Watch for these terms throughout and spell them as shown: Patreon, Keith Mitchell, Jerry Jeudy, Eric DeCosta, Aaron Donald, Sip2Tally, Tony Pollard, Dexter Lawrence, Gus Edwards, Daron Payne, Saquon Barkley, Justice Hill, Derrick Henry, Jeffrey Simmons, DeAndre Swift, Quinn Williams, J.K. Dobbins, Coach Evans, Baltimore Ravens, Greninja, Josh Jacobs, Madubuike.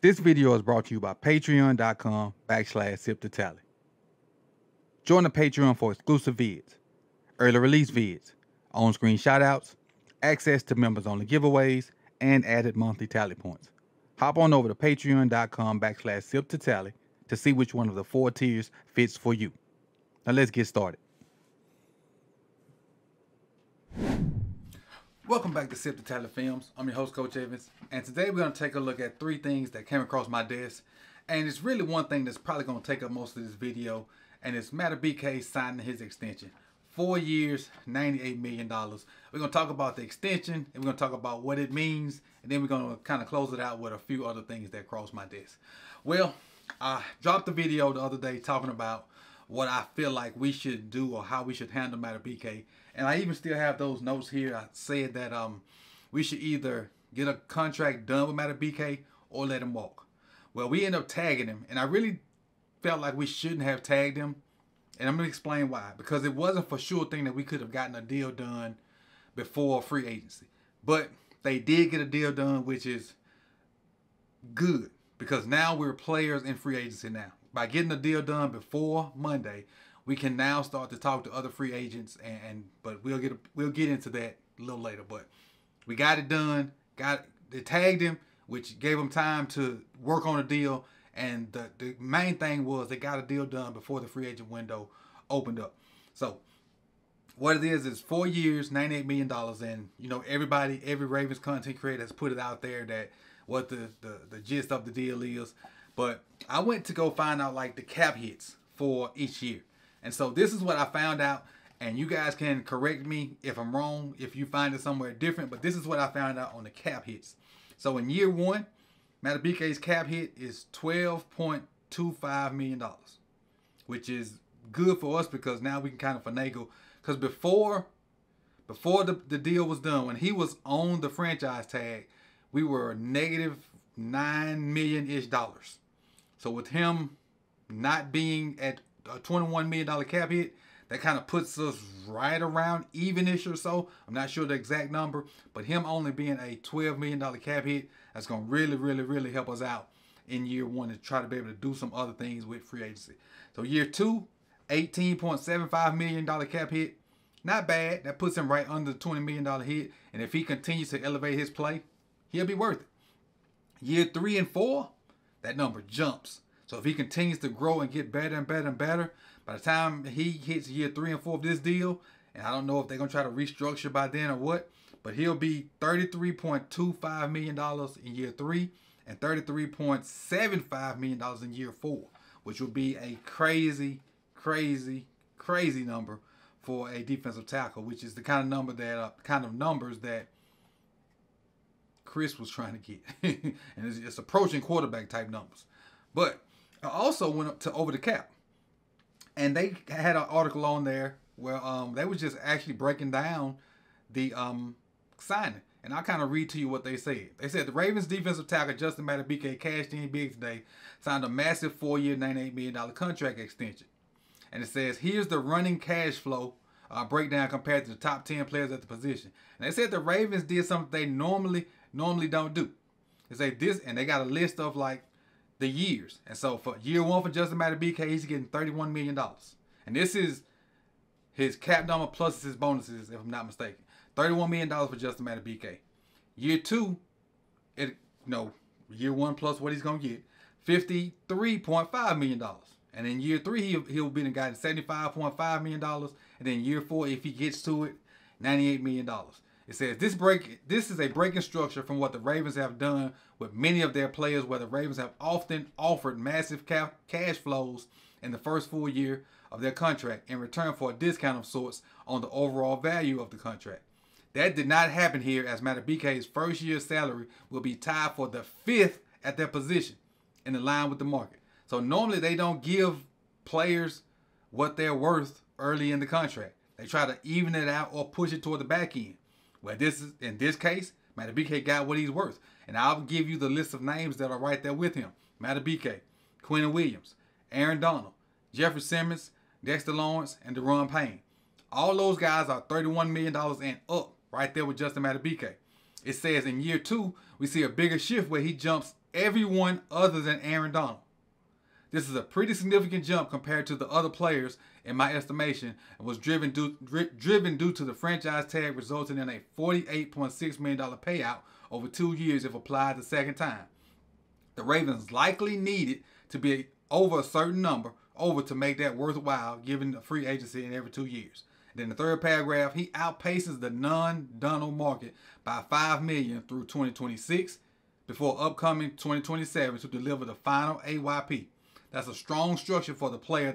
This video is brought to you by patreon.com/Sip2Tally. Join the Patreon for exclusive vids, early release vids, on-screen shoutouts, access to members-only giveaways, and added monthly tally points. Hop on over to patreon.com/Sip2Tally to see which one of the 4 tiers fits for you. Now let's get started. Welcome back to Sip2Tally Films. I'm your host, Coach Evans, and today we're going to take a look at 3 things that came across my desk, and it's really one thing that's probably going to take up most of this video, and it's Madubuike signing his extension. 4 years, $98 million. We're going to talk about the extension, and we're going to talk about what it means, and then we're going to kind of close it out with a few other things that crossed my desk. Well, I dropped a video the other day talking about what I feel like we should do or how we should handle Madubuike, and I even still have those notes here. I said that we should either get a contract done with Madubuike or let him walk. Well, we end up tagging him, and I really felt like we shouldn't have tagged him. And I'm going to explain why. Because it wasn't for sure thing that we could have gotten a deal done before free agency. But they did get a deal done, which is good. Because now we're players in free agency now. By getting a deal done before Monday, we can now start to talk to other free agents. But we'll get into that a little later. But we got it done. They tagged him, which gave him time to work on a deal. And the main thing was they got a deal done before the free agent window opened up. So what it is 4 years, $98 million. And, you know, every Ravens content creator has put it out there that what the gist of the deal is. But I went to go find out, like, the cap hits for each year. And so this is what I found out. And you guys can correct me if I'm wrong, if you find it somewhere different. But this is what I found out on the cap hits. So in year one, Madubuike's cap hit is $12.25 million, which is good for us because now we can kind of finagle. Because before the deal was done, when he was on the franchise tag, we were -$9 million-ish. So with him not being at a $21 million cap hit, that kind of puts us right around even-ish or so. I'm not sure the exact number, but him only being a $12 million cap hit, that's going to really, really, really help us out in year one to try to be able to do some other things with free agency. So year two, $18.75 million cap hit. Not bad. That puts him right under the $20 million hit. And if he continues to elevate his play, he'll be worth it. Year 3 and 4, that number jumps. So if he continues to grow and get better and better and better, by the time he hits year 3 and 4 of this deal, and I don't know if they're going to try to restructure by then or what, but he'll be $33.25 million in year 3 and $33.75 million in year 4, which will be a crazy, crazy, crazy number for a defensive tackle, which is the kind of numbers that Chris was trying to get. And it's approaching quarterback type numbers. But I also went up to over the cap. And they had an article on there where they was just actually breaking down the signing. And I'll kind of read to you what they said. They said the Ravens defensive tackle Justin Madubuike cashed in big today, signed a massive 4-year, $98 million contract extension. And it says, here's the running cash flow breakdown compared to the top 10 players at the position. And they said the Ravens did something they normally don't do. They say this, and they got a list of, like, the years. And so for year 1 for Justin Madubuike, he's getting $31 million. And this is his cap number plus his bonuses, if I'm not mistaken. $31 million for Justin Madubuike. Year 2, year 1 plus what he's going to get, $53.5 million. And in year 3, he'll be gotten $75.5 million. And then year 4, if he gets to it, $98 million. It says, this is a breaking structure from what the Ravens have done with many of their players, where the Ravens have often offered massive cash flows in the first full year of their contract in return for a discount of sorts on the overall value of the contract. That did not happen here, as Madubuike's first year salary will be tied for the 5th at their position in the line with the market. So normally they don't give players what they're worth early in the contract. They try to even it out or push it toward the back end. Well, in this case, Madubuike got what he's worth. And I'll give you the list of names that are right there with him. Madubuike, Quinn Williams, Aaron Donald, Jeffrey Simmons, Dexter Lawrence, and Daron Payne. All those guys are $31 million and up right there with Justin Madubuike. It says in year two, we see a bigger shift where he jumps everyone other than Aaron Donald. This is a pretty significant jump compared to the other players, in my estimation, and was driven due to the franchise tag resulting in a $48.6 million payout over 2 years if applied the second time. The Ravens likely needed to be over a certain number over to make that worthwhile, given the free agency in every 2 years. Then the third paragraph, he outpaces the non-Donald market by $5 million through 2026 before upcoming 2027 to deliver the final AYP. That's a strong structure for the player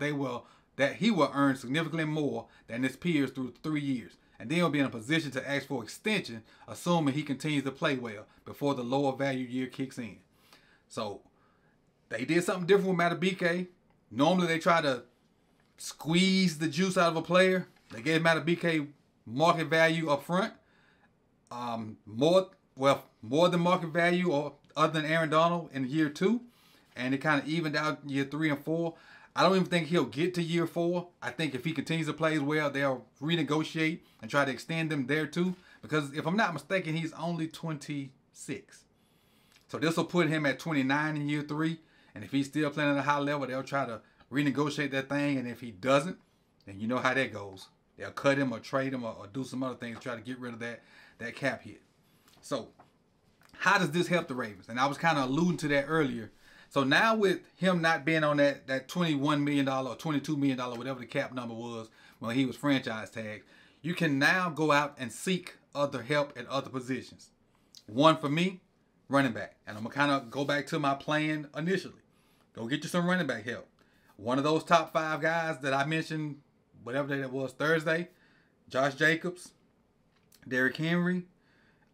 that he will earn significantly more than his peers through 3 years, and then he'll be in a position to ask for extension, assuming he continues to play well before the lower value year kicks in. So they did something different with Madubuike. Normally they try to squeeze the juice out of a player. They gave Madubuike market value up front, more than market value or other than Aaron Donald in year two, and it kind of evened out year 3 and 4. I don't even think he'll get to year 4. I think if he continues to play well, they'll renegotiate and try to extend him there too, because if I'm not mistaken, he's only 26. So this will put him at 29 in year 3, and if he's still playing at a high level, they'll try to renegotiate that thing, and if he doesn't, then you know how that goes. They'll cut him or trade him or do some other things to try to get rid of that cap hit. So how does this help the Ravens? And I was kind of alluding to that earlier. So now with him not being on that $21 million or $22 million, whatever the cap number was when he was franchise tagged, you can now go out and seek other help at other positions. One for me, running back. And I'm going to kind of go back to my plan initially. Go get you some running back help. One of those top 5 guys that I mentioned, whatever day that was, Thursday, Josh Jacobs, Derrick Henry,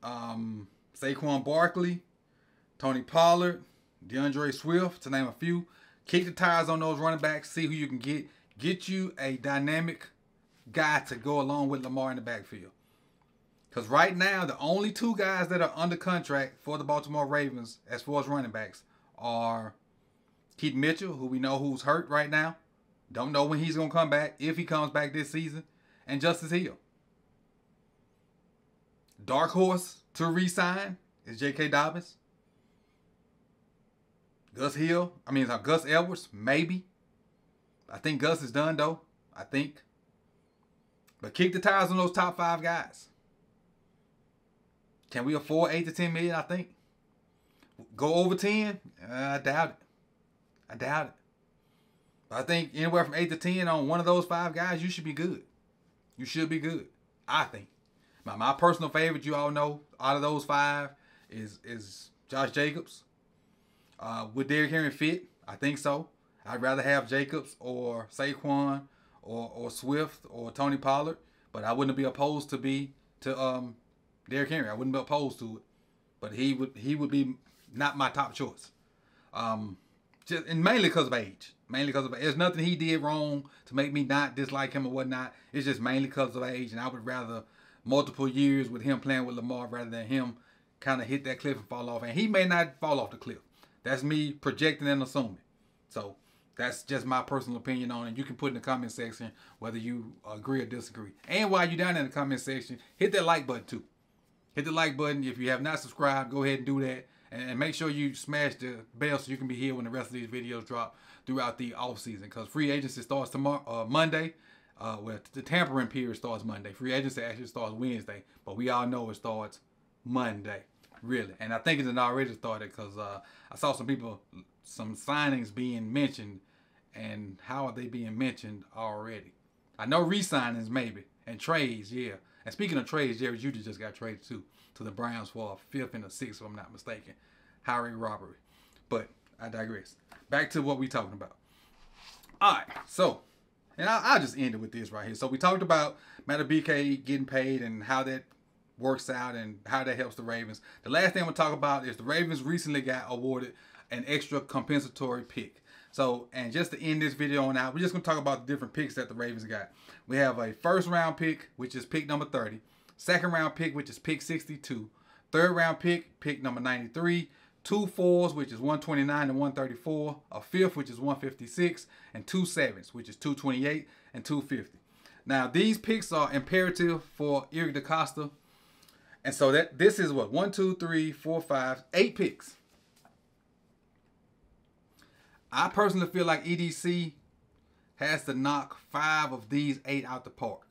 Saquon Barkley, Tony Pollard, DeAndre Swift, to name a few. Kick the tires on those running backs. See who you can get. Get you a dynamic guy to go along with Lamar in the backfield. Because right now, the only 2 guys that are under contract for the Baltimore Ravens as far as running backs are Keith Mitchell, who we know who's hurt right now. Don't know when he's going to come back, if he comes back this season. And Justice Hill. Dark horse to re-sign is J.K. Dobbins. Gus Edwards, maybe. I think Gus is done, though. I think. But kick the tires on those top 5 guys. Can we afford 8 to 10 million, I think? Go over 10? I doubt it. I doubt it. But I think anywhere from 8 to 10 on one of those 5 guys, you should be good. You should be good, I think. My personal favorite, you all know, out of those 5 is Josh Jacobs. Would Derrick Henry fit? I think so. I'd rather have Jacobs or Saquon or Swift or Tony Pollard, but I wouldn't be opposed to Derrick Henry. I wouldn't be opposed to it, but he would be not my top choice. And mainly because of age. Mainly because of age. There's nothing he did wrong to make me not dislike him or whatnot. It's just mainly because of age, and I would rather multiple years with him playing with Lamar rather than him kind of hit that cliff and fall off. And he may not fall off the cliff. That's me projecting and assuming. So that's just my personal opinion on it. You can put in the comment section whether you agree or disagree. And while you're down in the comment section, hit that like button too. Hit the like button. If you have not subscribed, go ahead and do that. And make sure you smash the bell so you can be here when the rest of these videos drop throughout the offseason. Because free agency starts tomorrow, Monday. Well, the tampering period starts Monday. Free agency actually starts Wednesday. But we all know it starts Monday. Really, and I think it's already started because I saw some signings being mentioned, and how are they being mentioned already? I know re-signings maybe, and trades, yeah. And speaking of trades, Jerry Jeudy just got traded too to the Browns for a 5th and a 6th, if I'm not mistaken. Highway robbery, but I digress. Back to what we're talking about. All right, so, and I'll just end it with this right here. So we talked about Madubuike getting paid and how that works out and how that helps the Ravens. The last thing we'll talk about is the Ravens recently got awarded an extra compensatory pick. So, and just to end this video on out, we're just going to talk about the different picks that the Ravens got. We have a first-round pick, which is pick number 30. Second-round pick, which is pick 62. Third-round pick, pick number 93. two fours, which is 129 and 134, a fifth, which is 156, and two sevens, which is 228 and 250. Now, these picks are imperative for Eric DeCosta. And so that this is what? 8 picks. I personally feel like EDC has to knock 5 of these 8 out the park.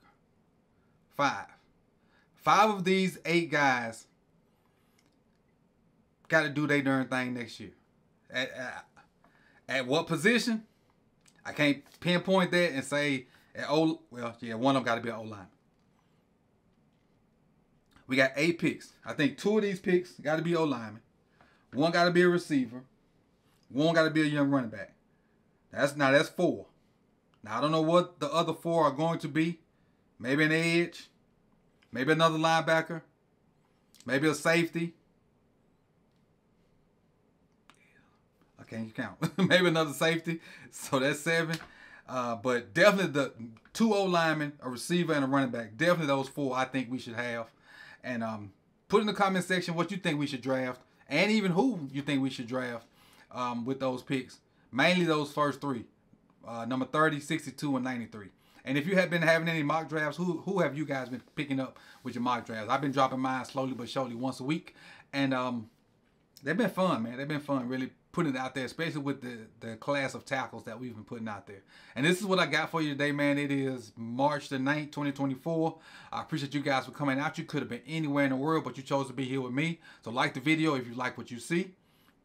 5 of these 8 guys got to do their darn thing next year. At what position? I can't pinpoint that and say, well, yeah, one of them got to be an O-line. We got 8 picks. I think 2 of these picks got to be O-linemen. One got to be a receiver. One got to be a young running back. Now that's 4. Now I don't know what the other 4 are going to be. Maybe an edge. Maybe another linebacker. Maybe a safety. I can't count. Maybe another safety. So that's 7. But definitely the 2 O-linemen, a receiver, and a running back. Definitely those 4 I think we should have. And put in the comment section what you think we should draft, and even who you think we should draft with those picks. Mainly those first 3, number 30, 62, and 93. And if you have been having any mock drafts, who have you guys been picking up with your mock drafts? I've been dropping mine slowly but surely once a week. And they've been fun, man. They've been fun really putting it out there, especially with the class of tackles that we've been putting out there. And this is what I got for you today, man. It is March the 9th, 2024. I appreciate you guys for coming out. You could have been anywhere in the world, but you chose to be here with me. So like the video if you like what you see.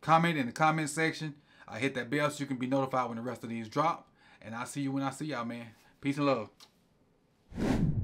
Comment in the comment section. Hit that bell so you can be notified when the rest of these drop. And I'll see you when I see y'all, man. Peace and love.